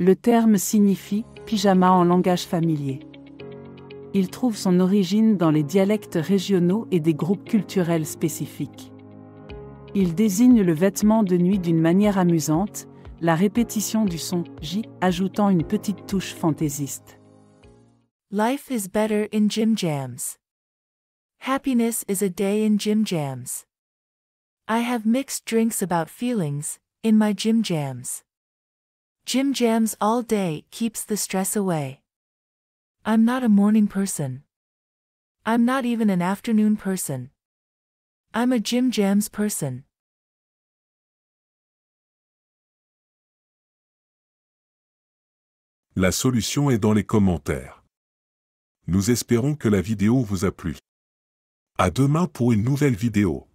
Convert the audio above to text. Le terme signifie « pyjama » en langage familier. Il trouve son origine dans les dialectes régionaux et des groupes culturels spécifiques. Il désigne le vêtement de nuit d'une manière amusante, la répétition du son « j » ajoutant une petite touche fantaisiste. Life is better in JIMJAMS. Happiness is a day in JIMJAMS. I have mixed drinks about feelings, in my JIMJAMS. JIMJAMS all day keeps the stress away. I'm not a morning person. I'm not even an afternoon person. I'm a JIMJAMS person. La solution est dans les commentaires. Nous espérons que la vidéo vous a plu. À demain pour une nouvelle vidéo.